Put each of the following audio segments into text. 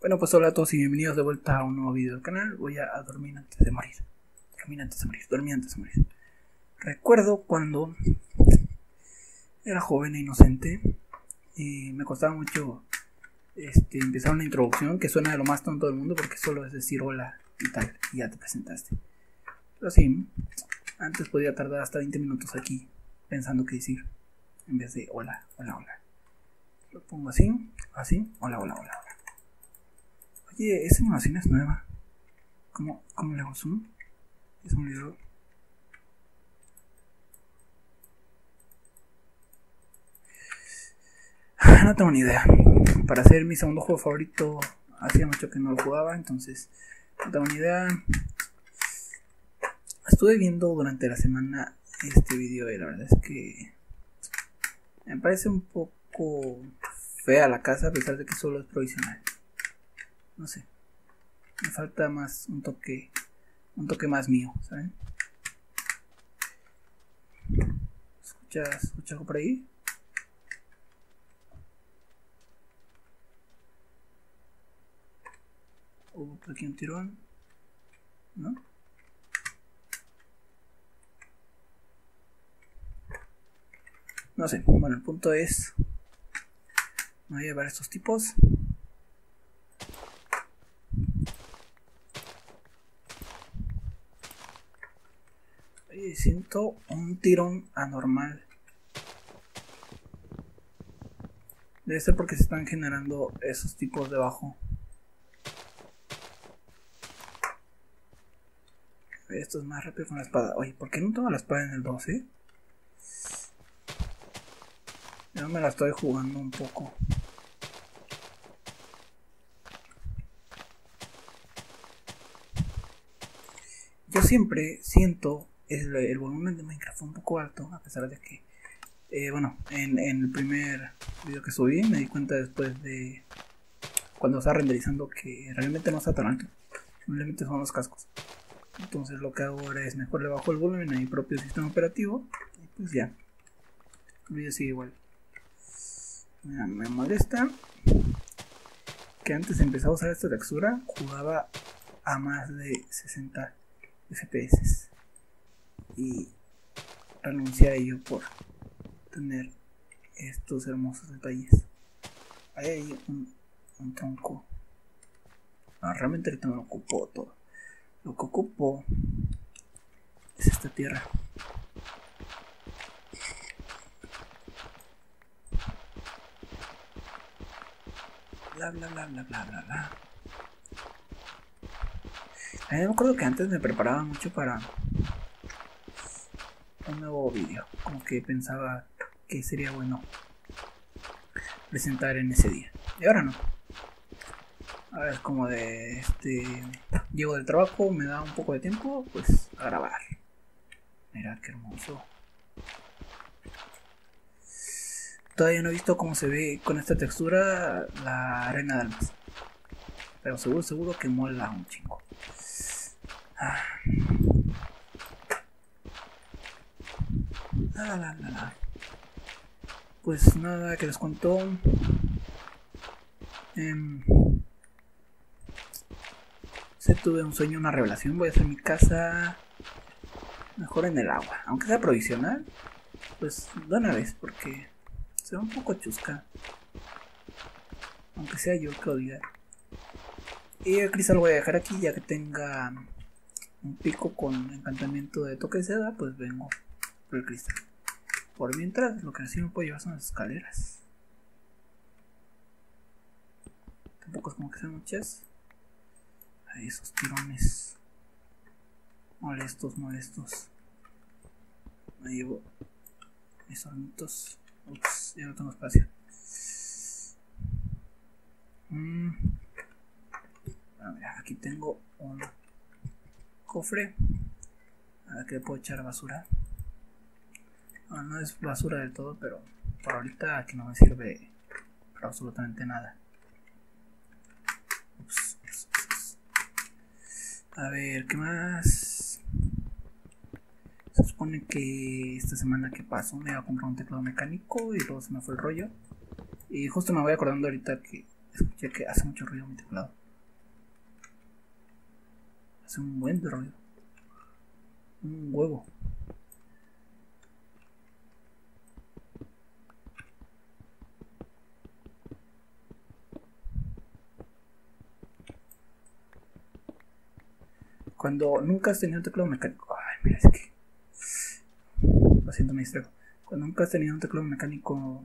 Bueno, pues hola a todos y bienvenidos de vuelta a un nuevo video del canal. Voy a dormir antes de morir. Recuerdo cuando era joven e inocente, me costaba mucho empezar una introducción que suena de lo más tonto del mundo, porque solo es decir hola y tal, y ya te presentaste. Pero sí, antes podía tardar hasta 20 minutos aquí pensando qué decir, en vez de hola, hola, hola. Lo pongo así, así, hola, hola, hola, hola. Oye, esa animación es nueva. ¿Cómo le hago zoom? Es un video. No tengo ni idea. Para hacer mi segundo juego favorito, hacía mucho que no lo jugaba, entonces no tengo ni idea. Estuve viendo durante la semana este video y la verdad es que me parece un poco fea la casa, a pesar de que solo es provisional. No sé, me falta más un toque más mío, ¿saben? ¿Escuchas algo por ahí? Hubo por aquí un tirón, ¿no? No sé, bueno, el punto es, me voy a llevar a estos tipos. Oye, siento un tirón anormal. Debe ser porque se están generando esos tipos debajo. Esto es más rápido con la espada. Oye, ¿por qué no tengo la espada en el 2, eh? Yo me la estoy jugando un poco. Yo siempre siento el volumen de Minecraft un poco alto, a pesar de que, bueno, en el primer video que subí me di cuenta después de cuando estaba renderizando que realmente no está tan alto, simplemente son los cascos. Entonces lo que hago ahora es mejor le bajo el volumen a mi propio sistema operativo y pues ya, el video sigue igual. Mira, me molesta que antes empezaba a usar esta textura, jugaba a más de 60 FPS y renuncié a ello por tener estos hermosos detalles. Ahí hay un tronco. No, realmente ahorita me ocupó todo. Lo que ocupo es esta tierra. Bla bla bla bla bla bla bla. Me acuerdo que antes me preparaba mucho para un nuevo vídeo, como que pensaba que sería bueno presentar en ese día. Y ahora no. Ahora es como de llego del trabajo, me da un poco de tiempo, pues a grabar. Mirad qué hermoso. Todavía no he visto cómo se ve con esta textura la arena de almas, pero seguro que mola un chingo. Pues nada, que les contó. Tuve un sueño, una revelación. Voy a hacer mi casa mejor en el agua, aunque sea provisional, pues de una vez, porque se ve un poco chusca, aunque sea yo que odia. Y el cristal lo voy a dejar aquí, ya que tenga un pico con encantamiento de toque de seda, pues vengo por el cristal. Por mientras, lo que sí me puedo llevar son las escaleras, tampoco es como que sean muchas. Esos tirones molestos. Me llevo mis hornitos. Ups, ya no tengo espacio. Bueno, mira, aquí tengo un cofre. A ver, que le puedo echar basura. Bueno, no es basura del todo, pero por ahorita aquí no me sirve para absolutamente nada. Ups. A ver, ¿qué más? Se supone que esta semana que pasó me iba a comprar un teclado mecánico y luego se me fue el rollo. Y justo me voy acordando ahorita que ya que hace mucho ruido mi teclado. Hace un buen ruido. Un huevo. Cuando nunca has tenido un teclado mecánico. Ay, mira, es que. Lo siento, me distraigo. Cuando nunca has tenido un teclado mecánico,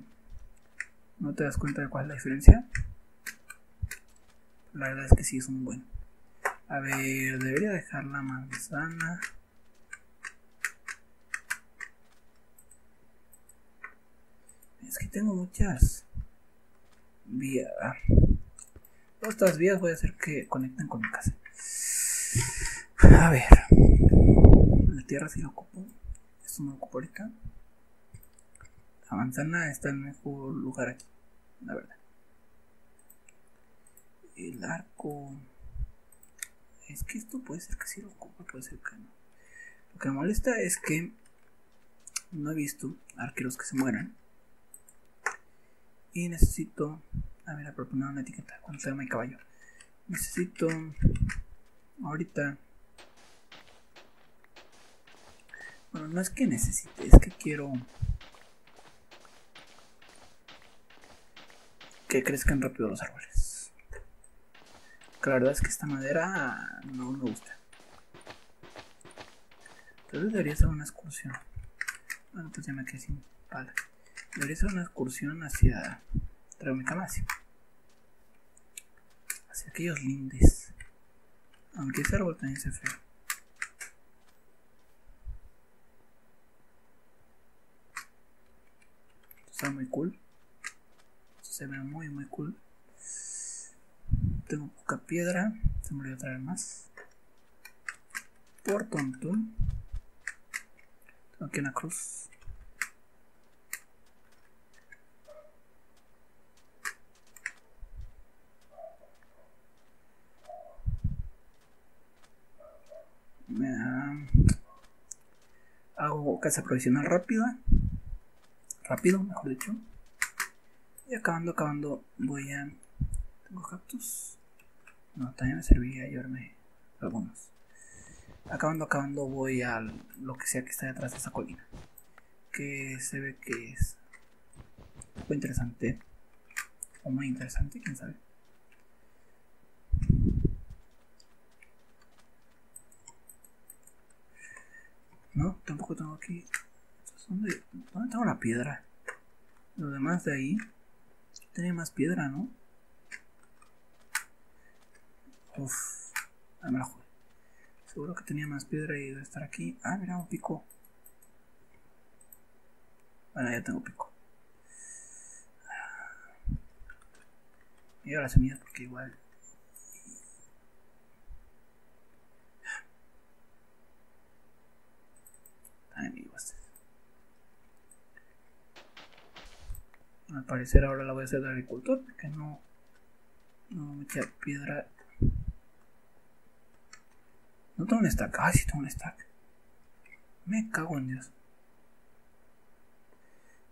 ¿no te das cuenta de cuál es la diferencia? La verdad es que sí es un buen. A ver, debería dejar la manzana. Es que tengo muchas vías. Todas estas vías voy a hacer que conecten con mi casa. A ver, la tierra sí la ocupo. Esto me lo ocupo ahorita. La manzana está en el mejor lugar aquí, la verdad. El arco. Es que esto puede ser que sí lo ocupo, puede ser que no. Lo que me molesta es que no he visto arqueros que se mueran. Y necesito. A ver, a proponer una etiqueta. ¿Cuánto se llama mi caballo? Necesito. Ahorita. Bueno, no es que necesite, es que quiero que crezcan rápido los árboles. Porque la verdad es que esta madera no me gusta. Entonces debería hacer una excursión. Bueno, pues ya me quedé sin pala. Debería hacer una excursión hacia Traumicamacio. Hacia aquellos lindes. Aunque ese árbol también se feo. Está muy cool. Se ve muy muy cool. Tengo poca piedra. Se me olvidó traer más. Por tontón. Tengo aquí una cruz. Hago casa provisional rápida. Rápido, mejor dicho. Y acabando, voy a... ¿Tengo cactus? No, también me serviría llevarme algunos. Acabando voy a lo que sea que está detrás de esa colina. Que se ve que es... un poco interesante. O muy interesante, quién sabe. No, tampoco tengo aquí... ¿Dónde tengo la piedra? Lo demás de ahí tenía más piedra, ¿no? Uff, ahí me la jugué. Seguro que tenía más piedra y debe estar aquí. Ah, mira, un pico. Bueno, ya tengo pico. Me llevo las semillas porque igual. Ay, amigos. Al parecer ahora la voy a hacer de agricultor porque no me queda piedra. No tengo un stack. Ah, sí tengo un stack. Me cago en Dios.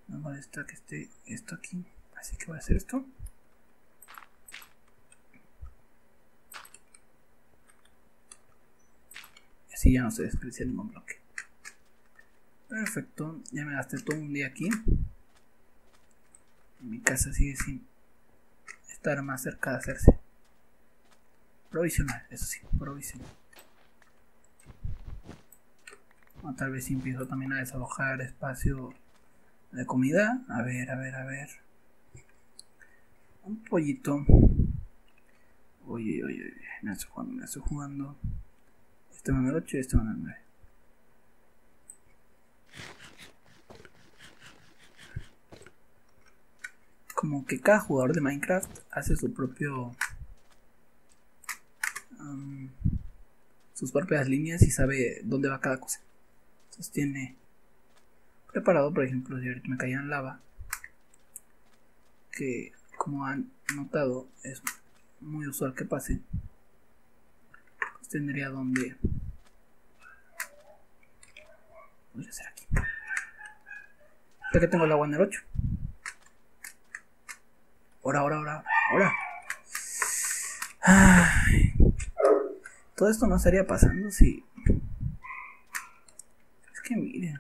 No me molesta que esté esto aquí. Así que voy a hacer esto. Y así ya no se desperdicia ningún bloque. Perfecto. Ya me gasté todo un día aquí. Mi casa sigue sin estar más cerca de hacerse. Provisional, eso sí, provisional. O tal vez empiezo también a desalojar espacio de comida. A ver. Un pollito. Oye. Me estoy jugando. Este van al 8 y este van al 9. Como que cada jugador de Minecraft hace su propio sus propias líneas y sabe dónde va cada cosa. Entonces tiene preparado, por ejemplo, si ahorita me caía en lava, que como han notado es muy usual que pase, pues tendría donde podría ser aquí. Ya que tengo el agua en el 8. Ahora. Ay, todo esto no estaría pasando si... Es que miren.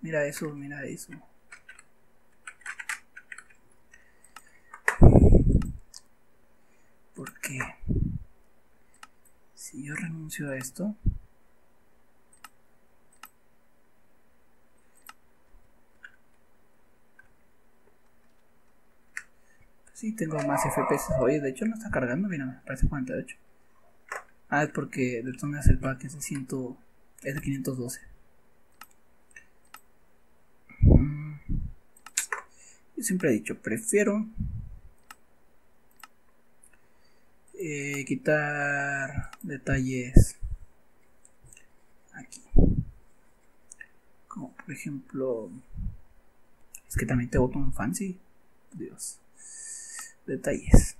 Mira eso, mira eso. Porque si yo renuncio a esto, sí tengo más FPS. Oye, de hecho no está cargando, mira, me parece 48. Ah, es porque detonas el pack, es de 100, es de 512. Yo siempre he dicho, prefiero quitar detalles aquí, como por ejemplo, es que también te boto un fancy, Dios, detalles.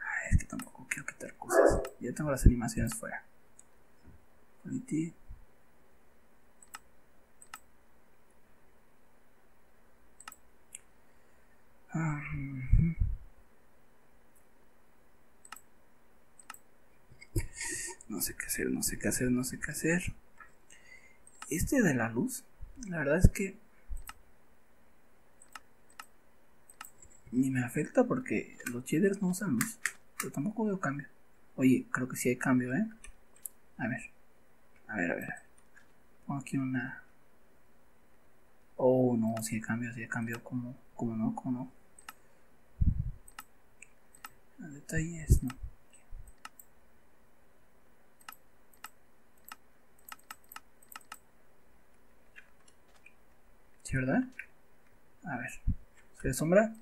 Ay, es que tampoco quiero quitar cosas, ya tengo las animaciones fuera. No sé qué hacer, no sé qué hacer, no sé qué hacer. Este de la luz, la verdad es que ni me afecta porque los shaders no usan luz, pero tampoco veo cambio. Oye, creo que sí hay cambio, ¿eh? A ver, a ver, a ver. Pongo aquí una... Oh, no, sí hay cambio, sí hay cambio. Como no, como no. Detalles, no. ¿Sí, verdad? A ver, ¿se sombra?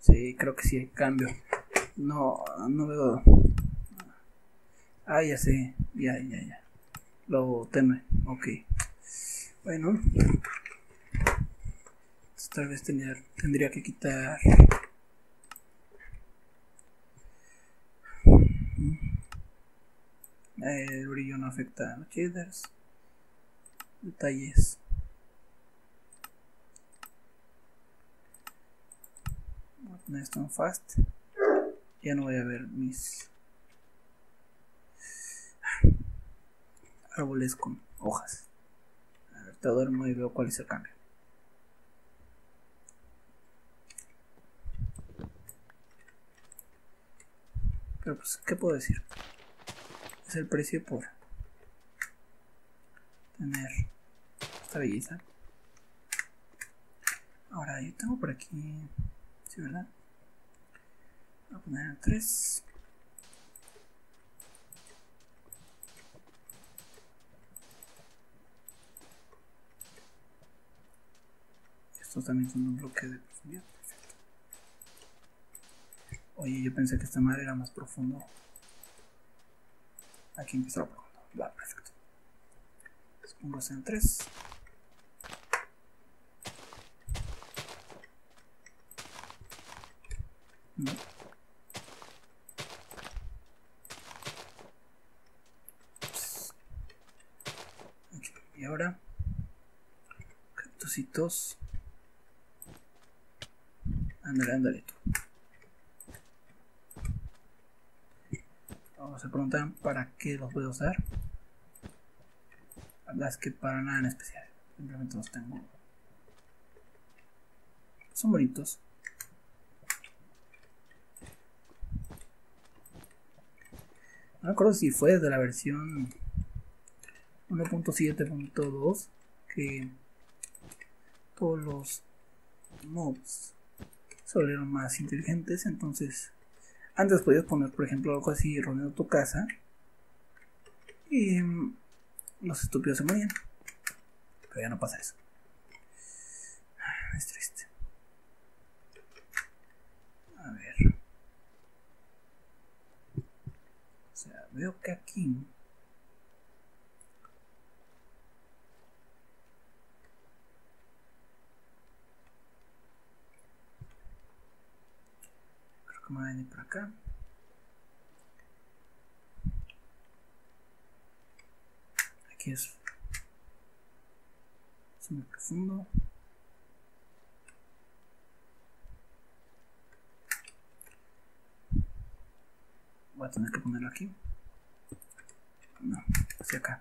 Sí, creo que sí hay cambio. No, no veo. Ah, ya sé, ya. Lo teme, ok. Bueno, entonces, tal vez tendría que quitar. El brillo no afecta a los shaders. Detalles. No es tan fast. Ya no voy a ver mis árboles con hojas. A ver, te duermo y veo cuál es el cambio. Pero pues, ¿qué puedo decir? Es el precio por tener esta belleza. Ahora yo tengo por aquí, ¿sí, verdad? Voy a poner a 3. Estos también son un bloque de profundidad. Perfecto. Oye, yo pensé que esta madre era más profundo. Aquí empieza lo profundo. Va, perfecto. Pongo en 3. No. Okay. Y ahora cactusitos. Ándale, ándale tú. Vamos a preguntar para qué los voy a usar. Las que para nada en especial, simplemente los tengo. Son bonitos. No recuerdo si fue desde la versión 1.7.2 que todos los mobs se volvieron más inteligentes. Entonces, antes podías poner, por ejemplo, algo así rodeando tu casa y los estúpidos se morían, pero ya no pasa eso. Es triste. A ver, o sea, veo que aquí creo que me va a venir por acá. que es muy profundo. Voy a tener que ponerlo aquí. No, hacia acá.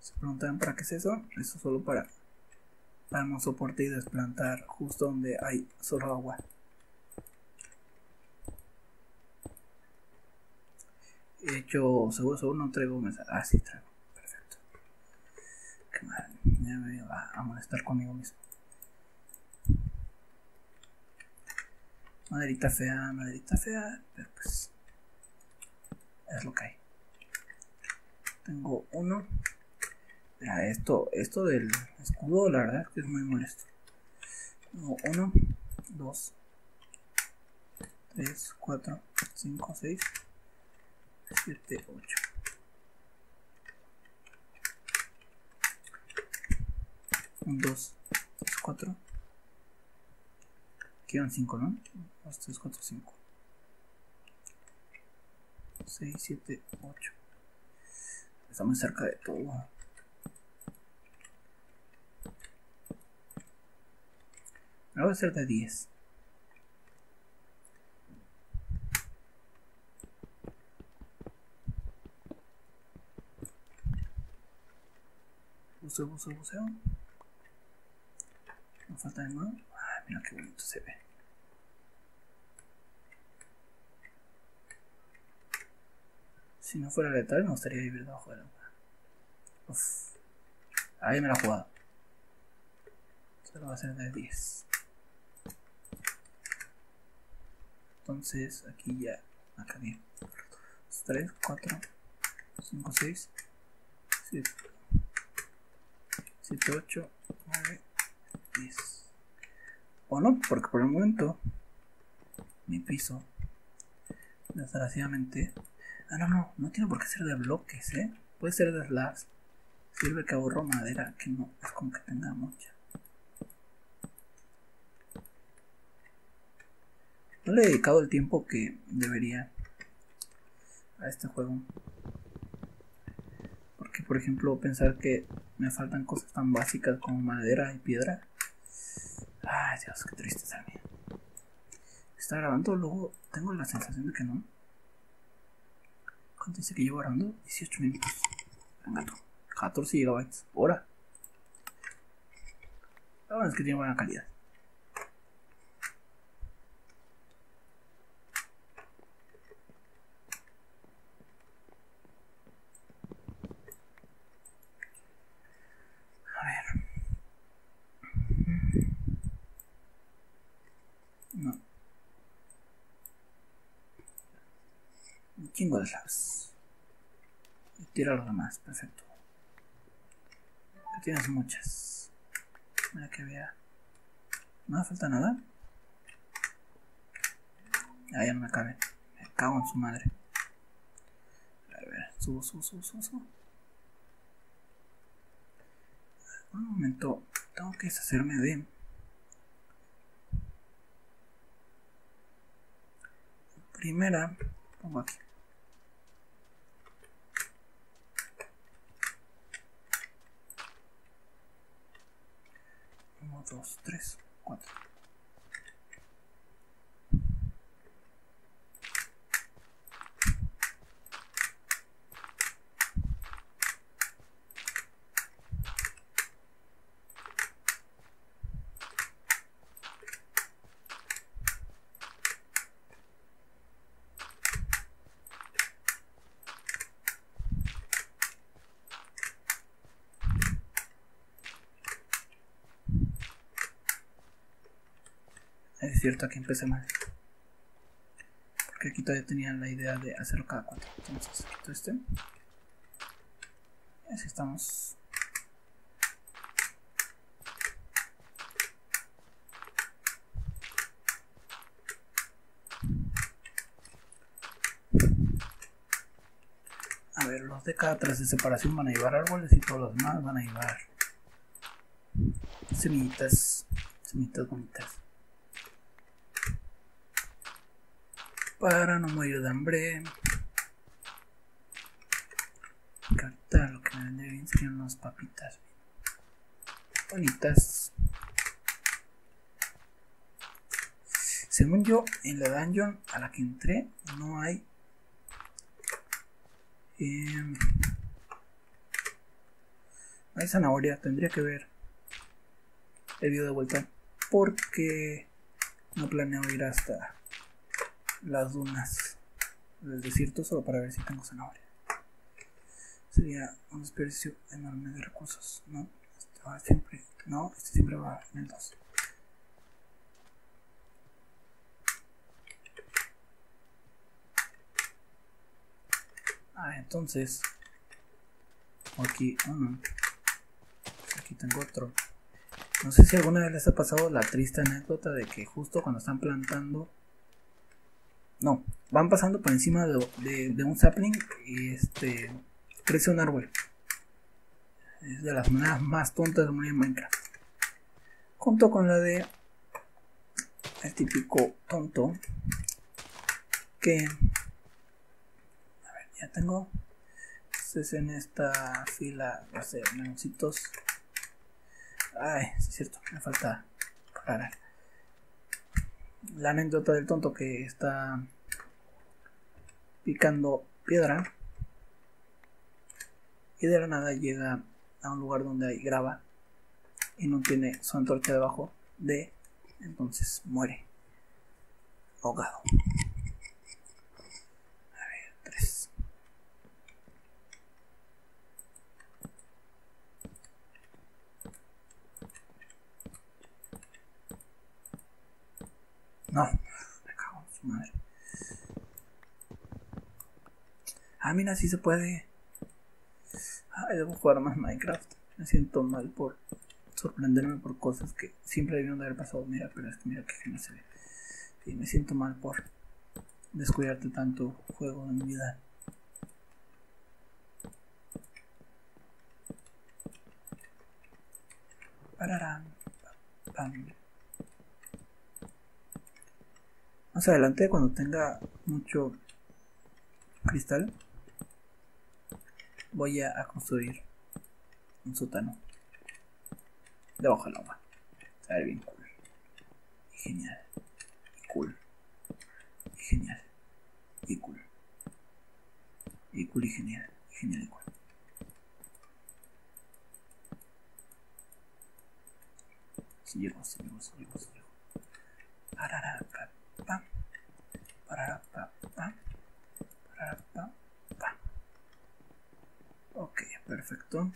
Se preguntan para qué es eso. Eso solo para dar un soporte y desplantar justo donde hay solo agua. De hecho, seguro no traigo mensaje. Ah, sí traigo. Perfecto. Qué mal. Ya me va a molestar conmigo mismo. Maderita fea, pero pues es lo que hay. Tengo uno. Mira, esto del escudo, la verdad que es muy molesto. Tengo 1, 2, 3, 4, 5, 6, 7, 8. Un 2, 3, 4. Quedan 5, ¿no? 2, 3, 4, 5. 6, 7, 8. Estamos cerca de todo. Me voy a hacer de 10. Buceo. No falta de nuevo. Ah, mira qué bonito se ve. Si no fuera letal, me gustaría vivir debajo del agua. Uff. Ahí me la he jugado. Se lo va a hacer de 10. Entonces, aquí ya. Acá bien. 3, 4, 5, 6, 7, 8, 9, 10. O no, porque por el momento mi piso, desgraciadamente. Ah, no tiene por qué ser de bloques, ¿eh? Puede ser de slabs. Sirve que ahorro madera, que no es como que tenga mucha. No le he dedicado el tiempo que debería a este juego. Porque, por ejemplo, pensar que me faltan cosas tan básicas como madera y piedra. Ay, Dios, qué tristeza mía. ¿Está grabando? Luego tengo la sensación de que no. ¿Cuánto dice que llevo grabando? 18 minutos. Venga tú. 14 GB. Hora. La verdad es que tiene buena calidad. A ver. No. Un chingo de slabs. Y tira los demás, perfecto. Aquí tienes muchas. Mira que vea. No me falta nada. Ah, ya no me cabe. Me cago en su madre. A ver, subo. Un momento, tengo que deshacerme de primera. Pongo aquí. Uno, dos, tres, cuatro. Es cierto, aquí empecé mal. Porque aquí todavía tenía la idea de hacerlo cada 4. Entonces, quito este. Y así estamos. A ver, los de cada 3 de separación van a llevar árboles y todos los demás van a llevar semillitas bonitas. Para no morir de hambre. Okay. Ahorita lo que me vendría bien serían unas papitas bonitas. Según yo, en la dungeon a la que entré no hay no hay zanahoria. Tendría que ver el video de vuelta porque no planeo ir hasta las dunas del desierto solo para ver si tengo zanahoria. Sería un desperdicio enorme de recursos. No, este va siempre, no, este siempre va en el 2. Ah, entonces aquí, oh no, aquí tengo otro. No sé si alguna vez les ha pasado la triste anécdota de que justo cuando están plantando, no, van pasando por encima de un sapling y crece un árbol. Es de las maneras más tontas de morir en Minecraft, junto con la de el típico tonto que... A ver, ya tengo. Entonces en esta fila va a ser leoncitos. Ay, sí es cierto, me falta parar. La anécdota del tonto que está picando piedra y de la nada llega a un lugar donde hay grava y no tiene su antorcha debajo de, entonces muere ahogado. A ver, 3. No, me cago en su madre. Ah, mira, sí se puede. Ay, debo jugar más Minecraft. Me siento mal por sorprenderme por cosas que siempre debieron de haber pasado. Mira, pero es que mira que no se ve. Sí, me siento mal por descuidarte tanto juego en mi vida. Pararán, pam. Más adelante, cuando tenga mucho cristal, voy a construir un sótano debajo del agua. A ver, bien cool. Y genial. Y cool. Y genial. Y cool. Y cool y genial. Y genial y cool. Si llego, si llego, si llego, si llego. Parará, pa, parará, pa, pa, parará, pa. Ok, perfecto.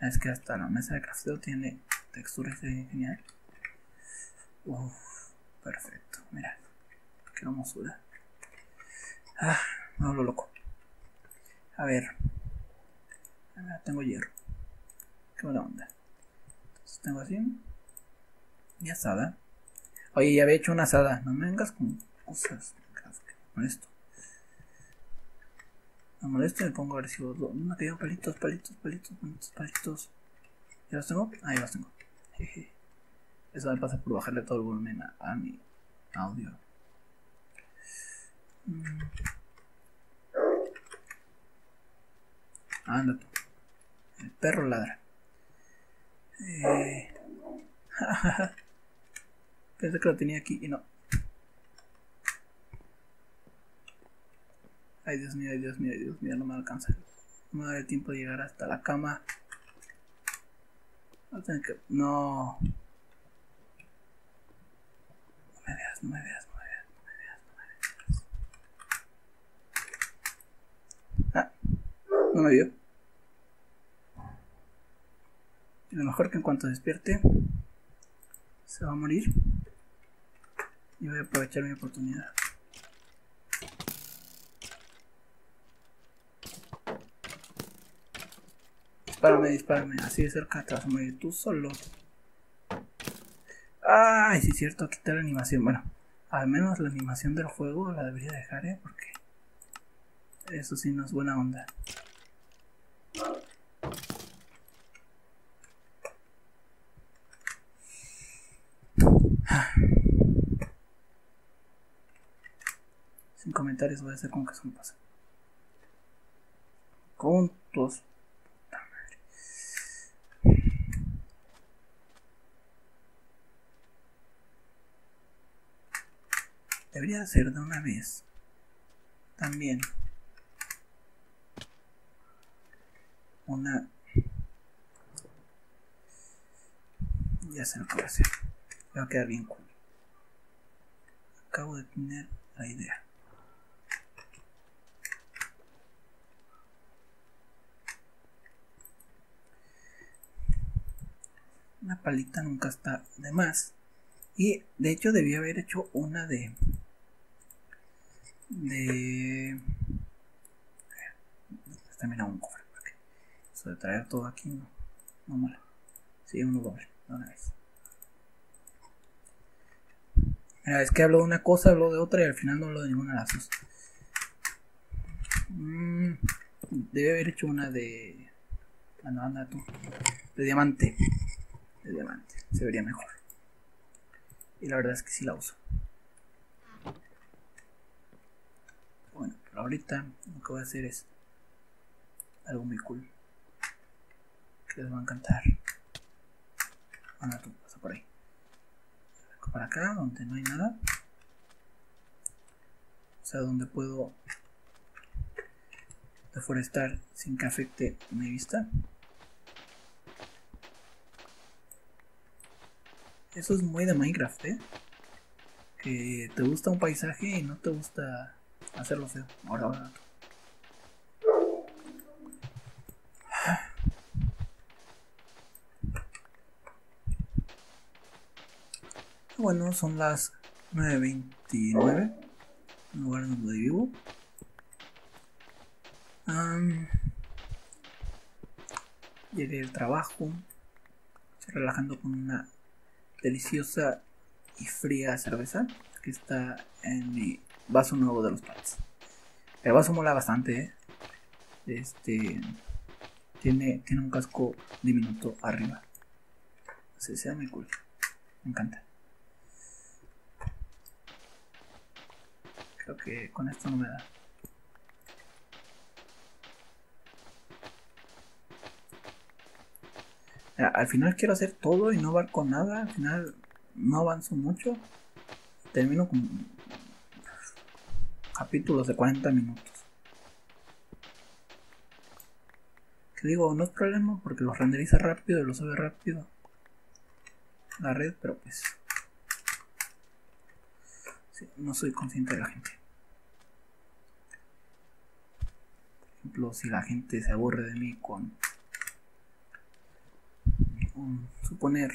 Es que hasta la mesa de crafteo tiene texturas de genial. Uff, perfecto. Mira, qué hermosura. Ah, me hablo loco. A ver, tengo hierro. Qué buena onda. Entonces tengo así. Y asada. Oye, ya había hecho una asada. No me vengas con cosas. Con esto. Me molesto y me pongo agresivo. No, que llevo palitos, palitos, palitos, palitos, palitos. ¿Ya los tengo? Ahí los tengo. Jeje. Eso me pasa por bajarle todo el volumen a mi audio. Anda tú. El perro ladra. Pensé que lo tenía aquí y no. Ay, Dios mío, ay, Dios mío, ay, Dios mío, no me alcanza. No me va a dar tiempo de llegar hasta la cama. Voy a tener que... No. No me veas, no me veas, no me veas, no me veas, no me veas. Ah, no me vio. Y lo mejor que en cuanto despierte, se va a morir. Y voy a aprovechar mi oportunidad. Dispárame, dispárame, así de cerca te vas a morir tú solo. Ay, sí es cierto, quitar la animación. Bueno, al menos la animación del juego la debería dejar, porque eso sí no es buena onda. Sin comentarios voy a hacer con que son pasos. con tus... Puta madre. Debería hacer de una vez. También. Una... Ya sé lo que voy a hacer. Me va a quedar bien cool. Acabo de tener la idea. Una palita nunca está de más. Y de hecho debía haber hecho una de... También a un cofre. Porque eso de traer todo aquí no mola. Sí, uno doble. Una vez. Mira, es que hablo de una cosa, hablo de otra y al final no hablo de ninguna de las dos. Debe haber hecho una de... Anda, anda tú. De diamante. De diamante. Se vería mejor. Y la verdad es que sí la uso. Bueno, pero ahorita lo que voy a hacer es... algo muy cool. Que les va a encantar. Anda tú, pasa por ahí. Para acá, donde no hay nada. O sea, donde puedo deforestar sin que afecte mi vista. Eso es muy de Minecraft, ¿eh? Que te gusta un paisaje y no te gusta hacerlo feo. Ahora. Bueno, son las 9:29, el lugar donde vivo. Llegué del trabajo, estoy relajando con una deliciosa y fría cerveza que está en mi vaso nuevo de los pads. El vaso mola bastante, ¿eh? Tiene un casco diminuto arriba. Así sea muy cool, me encanta. Creo que con esto no me da. Mira, al final quiero hacer todo y no abarco nada. Al final no avanzo mucho. Termino con capítulos de 40 minutos. Que digo, no es problema porque los renderiza rápido y los sube rápido la red, pero pues sí, no soy consciente de la gente. Por ejemplo, si la gente se aburre de mí con suponer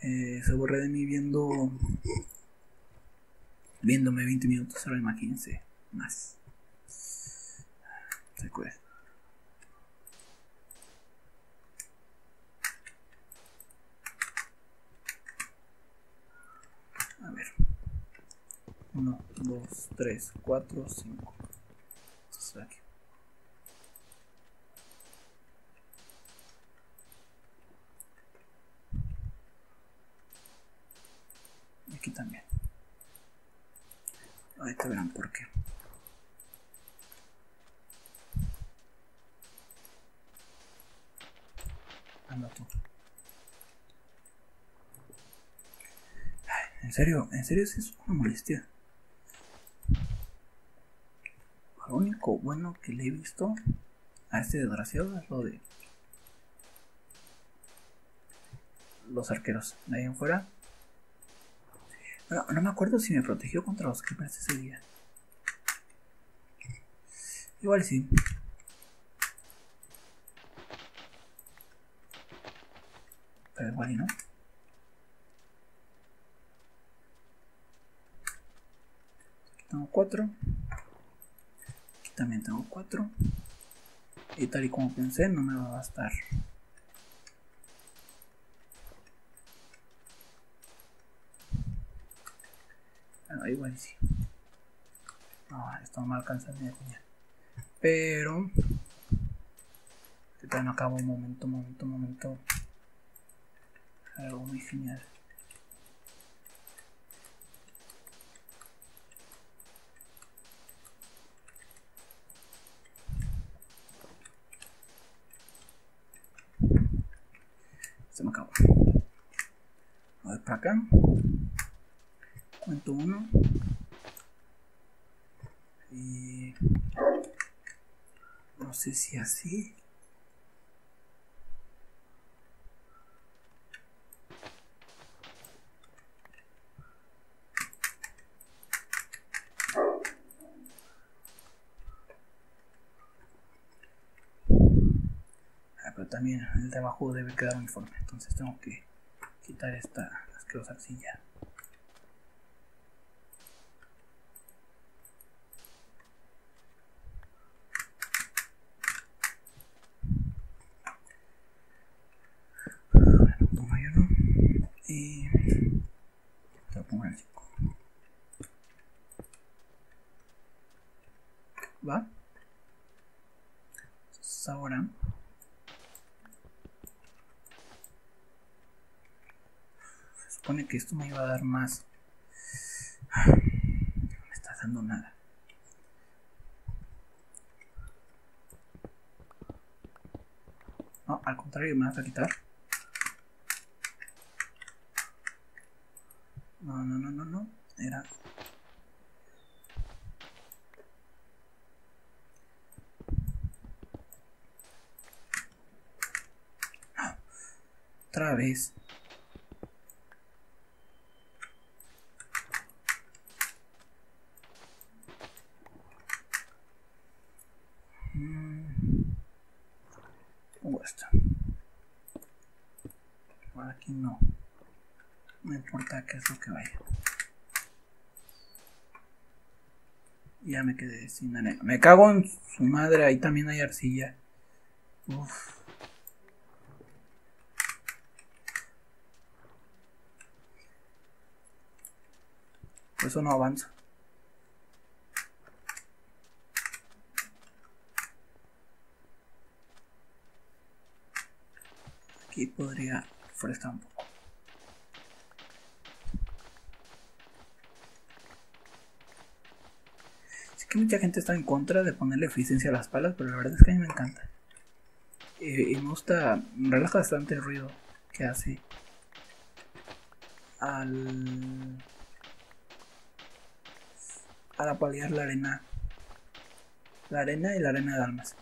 se aburre de mí viéndome 20 minutos, ahora imagínense más. Se cuida. A ver, 1, 2, 3, 4, 5. Esto está aquí. Y aquí también. Ahorita verán por qué. Anda tú. En serio, sí es una molestia. Lo único bueno que le he visto a este desgraciado es lo de los arqueros. De ahí en fuera. Bueno, no me acuerdo si me protegió contra los creepers ese día. Igual sí. Pero igual y no. Tengo 4. Aquí también tengo 4. Y tal y como pensé, no me va a bastar. Bueno, igual sí. No, esto no me alcanza ni de puñal. Pero todavía no acabo. Un momento. Algo muy genial. Se me acabó. A ver, para acá. Cuento uno. Y no sé si así. Pero también el de abajo debe quedar uniforme, entonces tengo que quitar esta asquerosa arcilla. Bueno, pongo ahí uno y lo pongo en el 5. ¿Va? Entonces ahora supone que esto me iba a dar más. No me está dando nada. No, al contrario, me vas a quitar. No. Era. No. Otra vez. Aquí no, no importa qué es lo que vaya. Ya me quedé sin arena. Me cago en su madre, ahí también hay arcilla. Uff. Por eso no avanzo. Aquí podría forestar un poco. Sé que mucha gente está en contra de ponerle eficiencia a las palas, pero la verdad es que a mí me encanta. Y me gusta, relaja bastante el ruido que hace al apalear la arena. La arena y la arena de almas.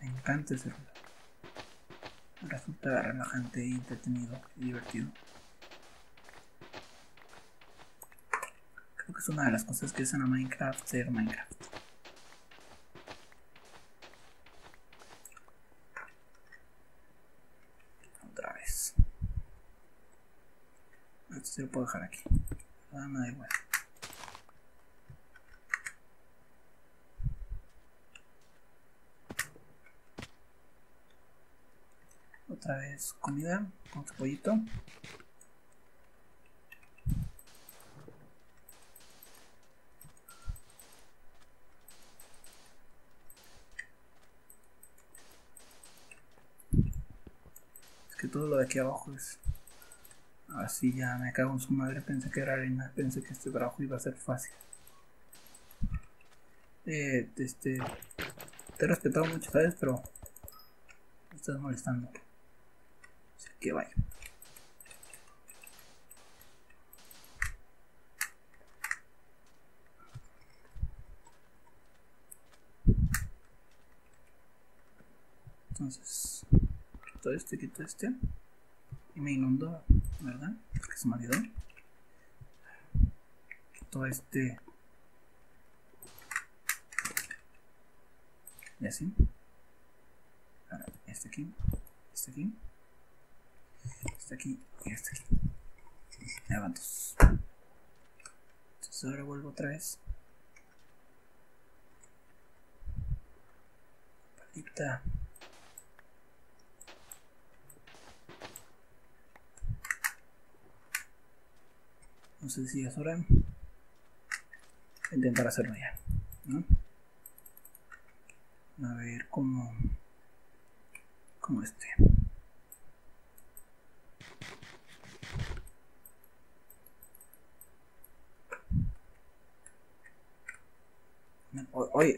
Me encanta ese ruido. Resulta relajante, entretenido y divertido. Creo que es una de las cosas que hacen a Minecraft ser Minecraft. Otra vez. Esto se lo puedo dejar aquí. Ah, me da igual. Otra vez comida con tu pollito. Es que todo lo de aquí abajo es así. Ya me cago en su madre. Pensé que era arena. Pensé que este trabajo iba a ser fácil. Te he respetado mucho, ¿sabes? Pero me estás molestando. Así que vaya. Entonces, quito este. Y me inundo, ¿verdad? Porque se me olvidó. Quito este. Y así. Ahora, este aquí. Este aquí. Este aquí y este aquí. Me van dos. Entonces ahora vuelvo otra vez. Palita. No sé si es hora. Intentar hacerlo ya, ¿no? A ver cómo. Como este.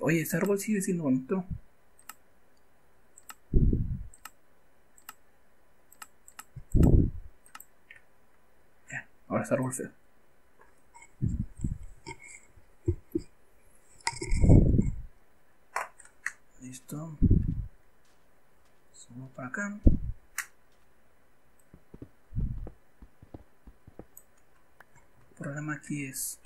Oye, ese árbol sigue siendo bonito. ese árbol feo. Listo. Subo para acá. El problema aquí es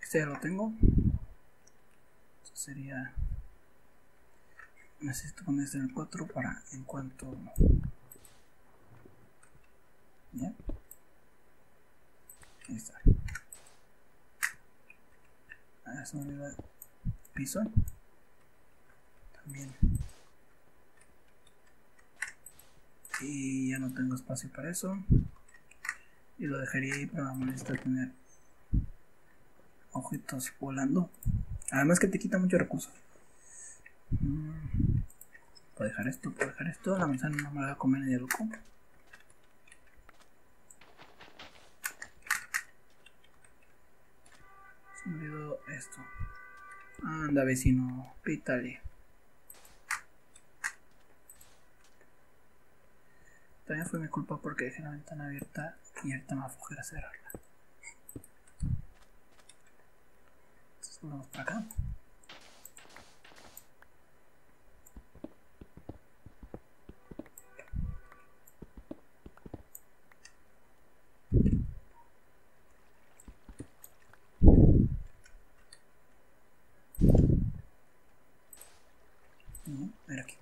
este ya lo tengo. Esto sería, necesito poner este en el 4 para en cuanto ya. Ahí está. Ahora se me olvidó piso también y ya no tengo espacio para eso y lo dejaría ahí, pero me molesta tener objetos volando, además que te quita mucho recursos. Puedo dejar esto, puedo dejar esto, la manzana no me la va a comer ni de loco. Se me olvidó esto, anda vecino, pítale. También fue mi culpa porque dejé la ventana abierta y ahorita me va a fugir a cerrarla. Entonces volvemos para acá. Mira aquí.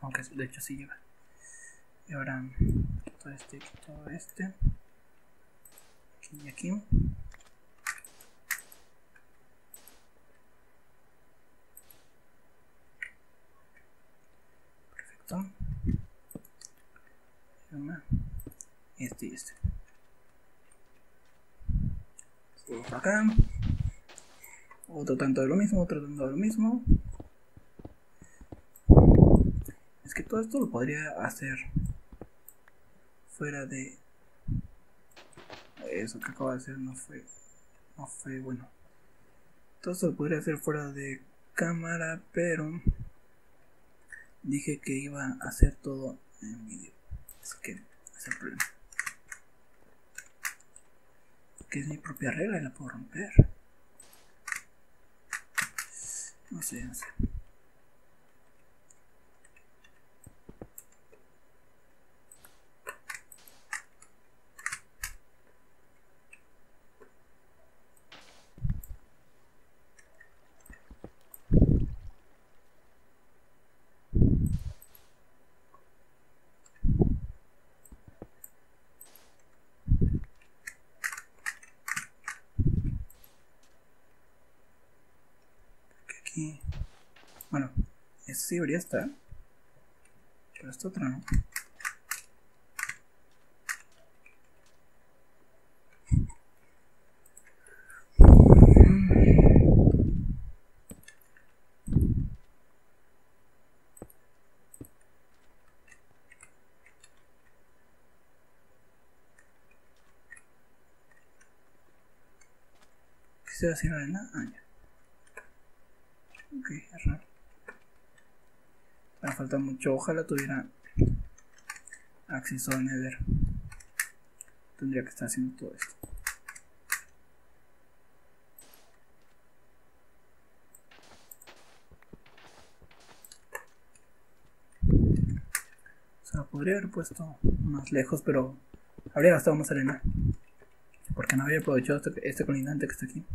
Aunque de hecho sí llega. Y ahora todo este, todo este, aquí y aquí. Perfecto. Este y este. Subo para acá. Otro tanto de lo mismo, otro tanto de lo mismo. Es que todo esto lo podría hacer fuera de eso que acabo de hacer, no fue bueno. Todo esto lo podría hacer fuera de cámara, pero dije que iba a hacer todo en vídeo, así que es el problema, que es mi propia regla y la puedo romper. No sé. Bueno, esto sí debería estar, pero esto otro no. ¿Qué se va a hacer arena? Ah, ya. Ok, es raro. Me falta mucho, ojalá tuviera acceso a Nether. Tendría que estar haciendo todo esto. O sea, podría haber puesto más lejos, pero habría gastado más arena, porque no habría aprovechado este colindante que está aquí.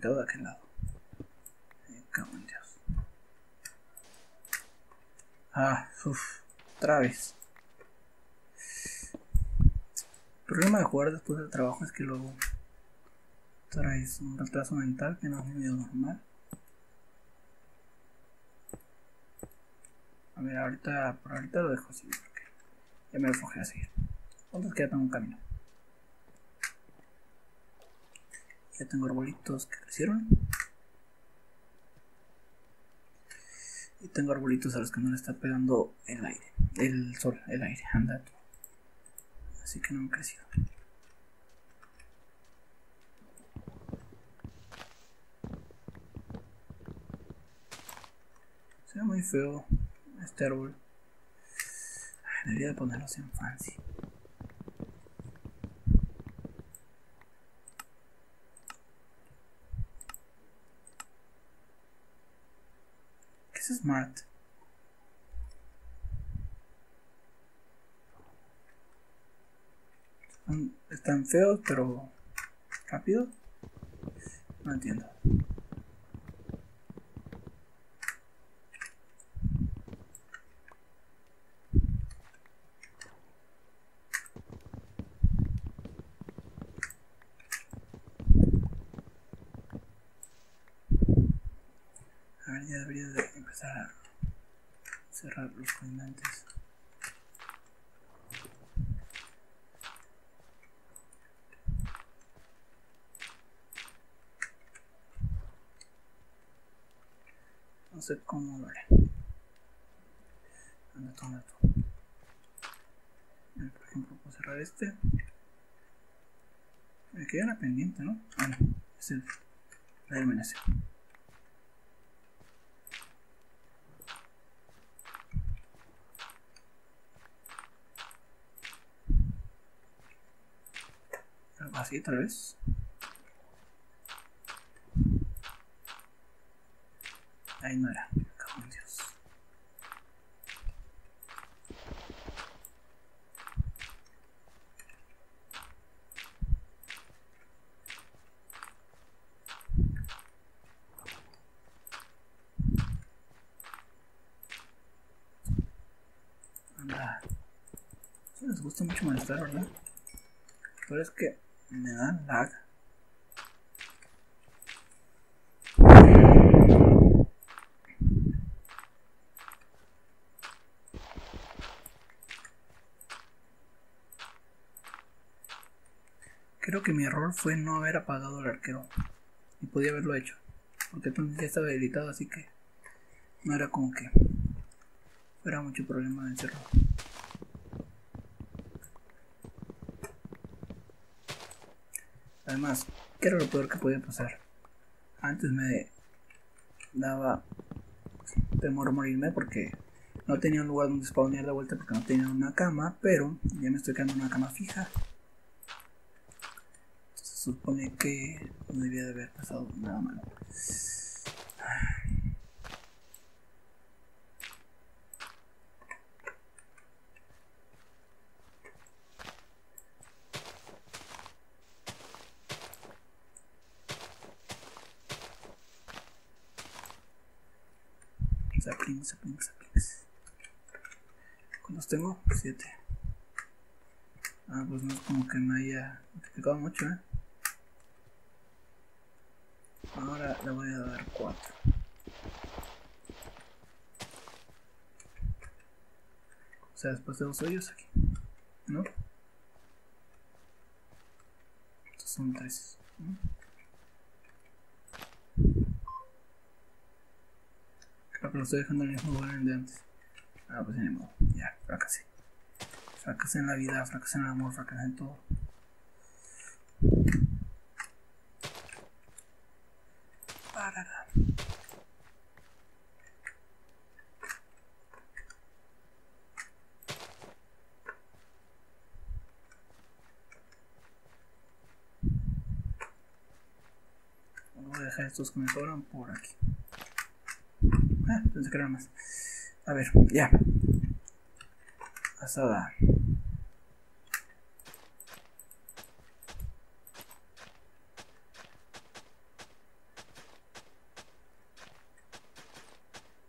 De aquel lado, me cago en Dios. Otra vez. El problema de jugar después del trabajo es que luego traes un retraso mental que no es medio normal. A ver, ahorita, por ahorita lo dejo así porque ya me enfojé a seguir. ¿Cuántos queda? Tengo un camino. Ya tengo arbolitos que crecieron. Y tengo arbolitos a los que no le está pegando el aire, el sol, el aire, anda tú. Así que no han crecido. Se ve muy feo este árbol. Ay, debería de ponerlos en fancy. Smart. Están feos pero rápido. No entiendo. A ver, ya debería de empezar a cerrar los colindantes. No sé cómo lo haré. Anda tú, anda tú. Por ejemplo, puedo cerrar este. Me queda la pendiente, ¿no? Ah, no, es la iluminación. Así tal vez. Ahí no era, cago en Dios. Anda. Sí, les gusta mucho molestar, ¿verdad? Pero es que me dan lag. Creo que mi error fue no haber apagado el arquero. Y podía haberlo hecho, porque entonces ya estaba habilitado, así que no era como que fuera mucho problema de encerrado. Además, ¿qué era lo peor que podía pasar? Antes me daba temor morirme porque no tenía un lugar donde spawnear de vuelta porque no tenía una cama, pero ya me estoy quedando en una cama fija. Se supone que no debía de haber pasado nada malo. Saplings. ¿Cuántos tengo? 7. Ah, pues no es como que me haya multiplicado mucho, ¿eh? Ahora le voy a dar 4. O sea, después de 2 hoyos aquí, ¿no? Estos son 3, ¿no? Pero lo estoy dejando en el mismo lugar de antes. Ah, pues ni modo, ya, fracasé. Fracasé en la vida, fracasé en el amor, fracasé en todo. Parará. Voy a dejar estos que me sobran por aquí. Ah, pensé que era más. A ver, ya. Asada.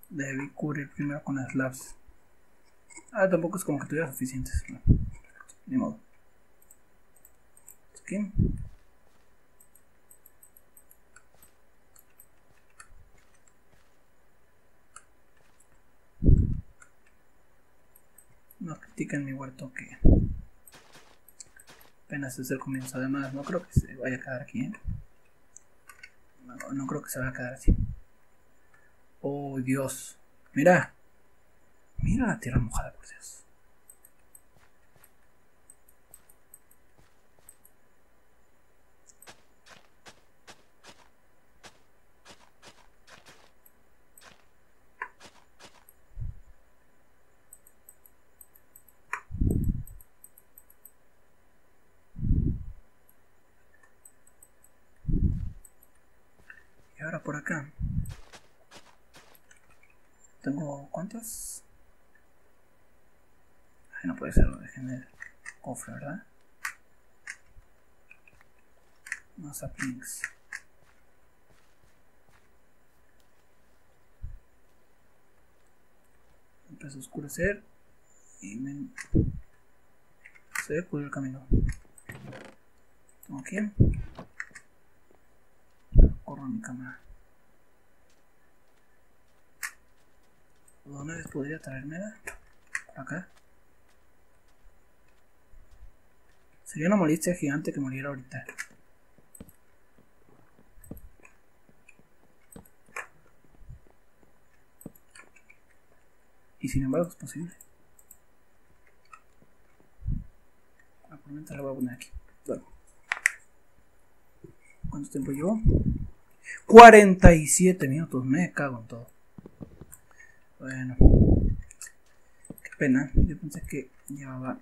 Debí cubrir primero con las slabs. Ah, tampoco es como que tuviera suficientes. No. Ni modo. Skin. En mi huerto que apenas es el comienzo, además no creo que se vaya a quedar aquí, ¿eh? no creo que se va a quedar así. Oh, Dios. Mira. Mira la tierra mojada, por Dios. Y ahora por acá. ¿Tengo cuántas? Ay, no puede ser, lo dejé en el cofre, ¿verdad? Más saplings. Empezó a oscurecer y me... se ve por el camino. Ok. Corro a mi cámara. ¿Dónde podría traérmela? Por acá. Sería una molestia gigante que muriera ahorita. Y sin embargo es posible. La tormenta la voy a poner aquí. Bueno. ¿Cuánto tiempo llevo? 47 minutos. Me cago en todo. Bueno, qué pena, yo pensé que llevaba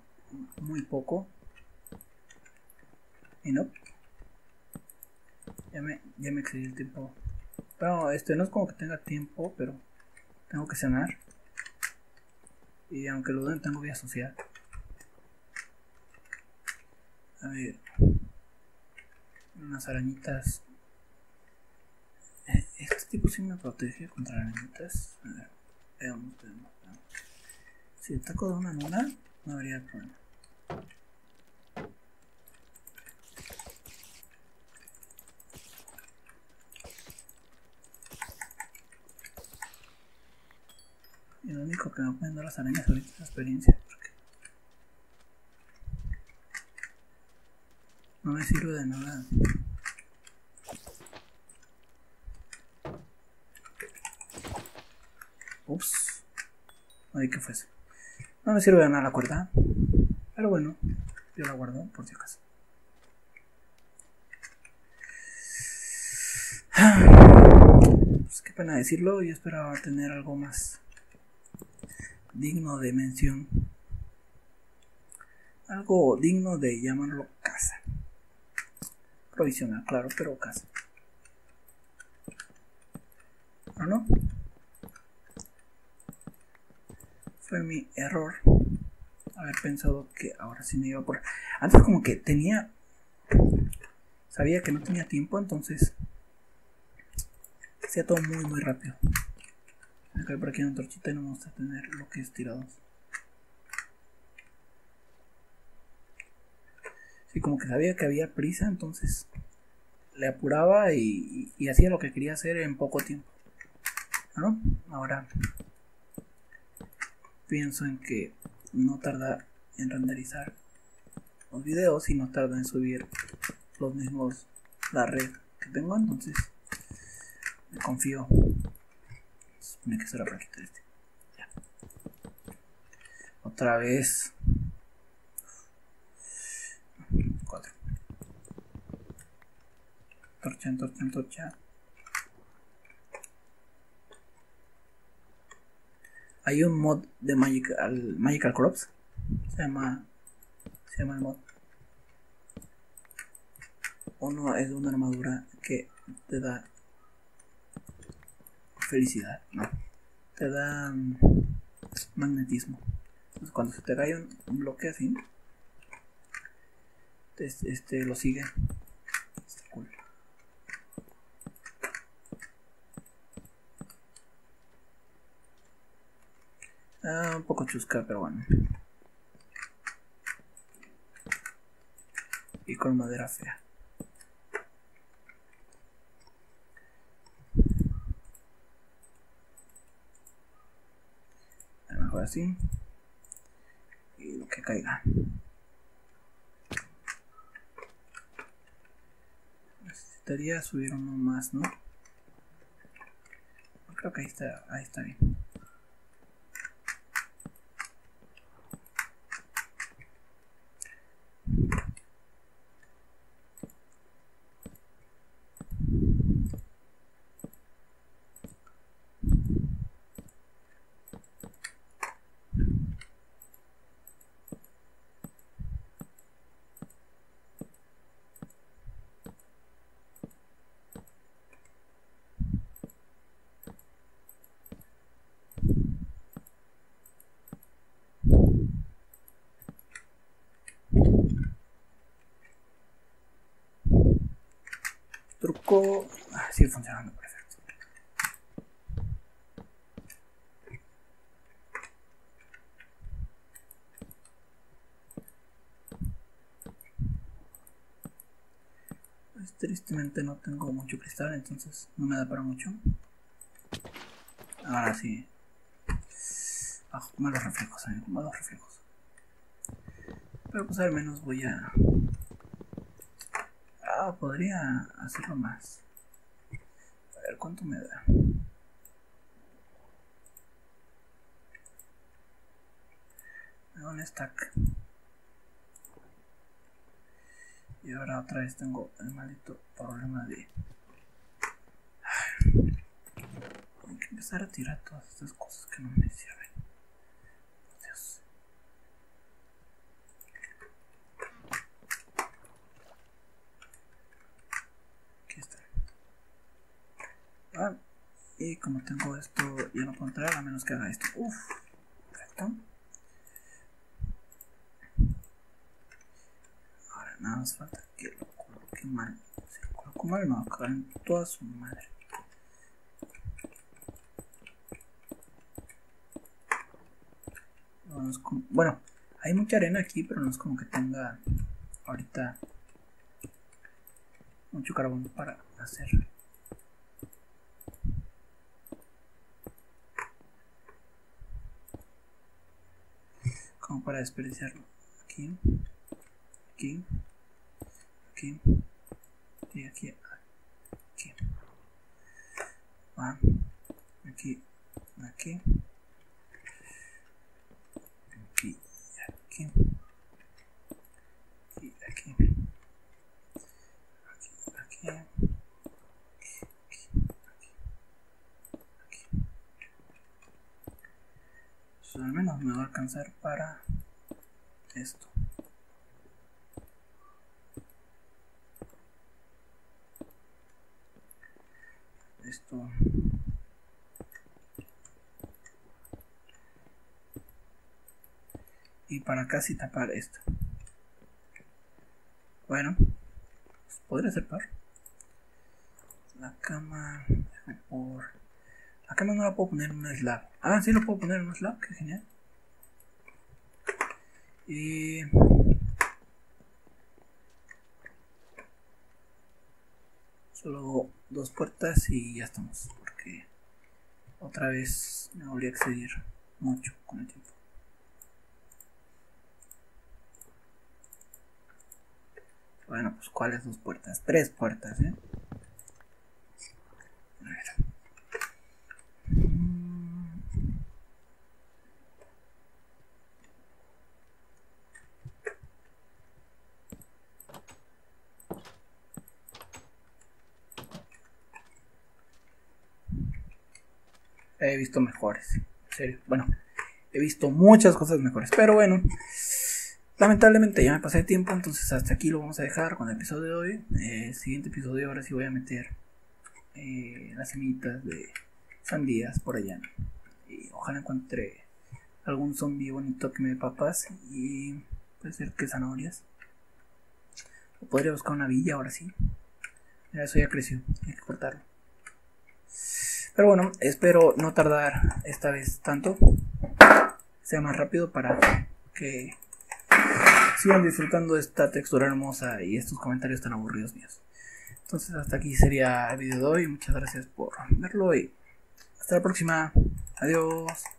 muy poco. Y no, ya me excedí el tiempo. Pero no es como que tenga tiempo, pero tengo que cenar. Y aunque lo den, tengo vida social. A ver, unas arañitas. Este tipo sí me protege contra arañitas. A ver. Si ataco de una en una, no habría problema. Y lo único que me pueden dar las arañas ahorita es la experiencia, porque no me sirve de nada. Ups, ay, que fuese. No me sirve de nada la cuerda, pero bueno, yo la guardo por si acaso. Pues qué pena decirlo, yo esperaba tener algo más digno de mención. Algo digno de llamarlo casa. Provisional, claro, pero casa. ¿O no? Fue mi error haber pensado que ahora sí me iba por... Antes como que tenía... Sabía que no tenía tiempo, entonces... Hacía todo muy muy rápido. Acá por aquí hay una torchita y no me gusta tener lo que es tirados. Sí, como que sabía que había prisa, entonces... Le apuraba y hacía lo que quería hacer en poco tiempo. ¿No? Ahora... Pienso en que no tarda en renderizar los videos y no tarda en subir los mismos la red que tengo, entonces me confío. Se supone que será por aquí. Ya. Otra vez 4 torcha, torcha, torcha. Hay un mod de Magical Crops, se llama el mod. Uno es de una armadura que te da felicidad, no, te da magnetismo. Entonces cuando se te cae un bloque así, lo sigue. Está cool. Un poco chusca, pero bueno. Y con madera fea. A lo mejor así. Y lo que caiga. Necesitaría subir uno más, ¿no? creo que ahí está bien. Truco, sigue funcionando, perfecto. Pues, tristemente no tengo mucho cristal, entonces no me da para mucho. Ahora sí. Ah, malos reflejos, amigos, malos reflejos. Pero pues al menos voy a... Ah, podría hacerlo más. A ver cuánto me da. Me da un stack. Y ahora otra vez tengo el maldito problema de... Hay que empezar a tirar todas estas cosas que no me sirven. Dios. Ah, y como tengo esto, ya no puedo entrar a menos que haga esto. Uff, perfecto. Ahora nada más falta que lo coloque mal. Si lo coloco mal, me va a cagar en toda su madre. Vamos con... Bueno, hay mucha arena aquí, pero no es como que tenga ahorita mucho carbón para hacer. Como para desperdiciarlo. Aquí, aquí, aquí, y aquí, aquí, va, aquí, aquí, aquí, aquí, aquí, aquí, aquí, aquí. Al menos me va a alcanzar para esto. Esto. Y para casi tapar esto. Bueno, pues podría ser peor. La cama por... Acá no la puedo poner en un slab. Ah, sí lo puedo poner en un slab, que genial. Y... solo dos puertas y ya estamos. Porque otra vez me volví a exceder mucho con el tiempo. Bueno, pues ¿cuáles dos puertas? Tres puertas, ¿eh? A ver. He visto mejores, en serio, bueno, he visto muchas cosas mejores, pero bueno, lamentablemente ya me pasé de tiempo, entonces hasta aquí lo vamos a dejar con el episodio de hoy. El siguiente episodio ahora sí voy a meter las semillitas de sandías por allá, y ojalá encuentre algún zombie bonito que me dé papas, y puede ser que zanahorias, o podría buscar una villa ahora sí. Mira, eso ya creció, hay que cortarlo. Pero bueno, espero no tardar esta vez tanto, sea más rápido para que sigan disfrutando de esta textura hermosa y estos comentarios tan aburridos míos. Entonces hasta aquí sería el video de hoy, muchas gracias por verlo y hasta la próxima, adiós.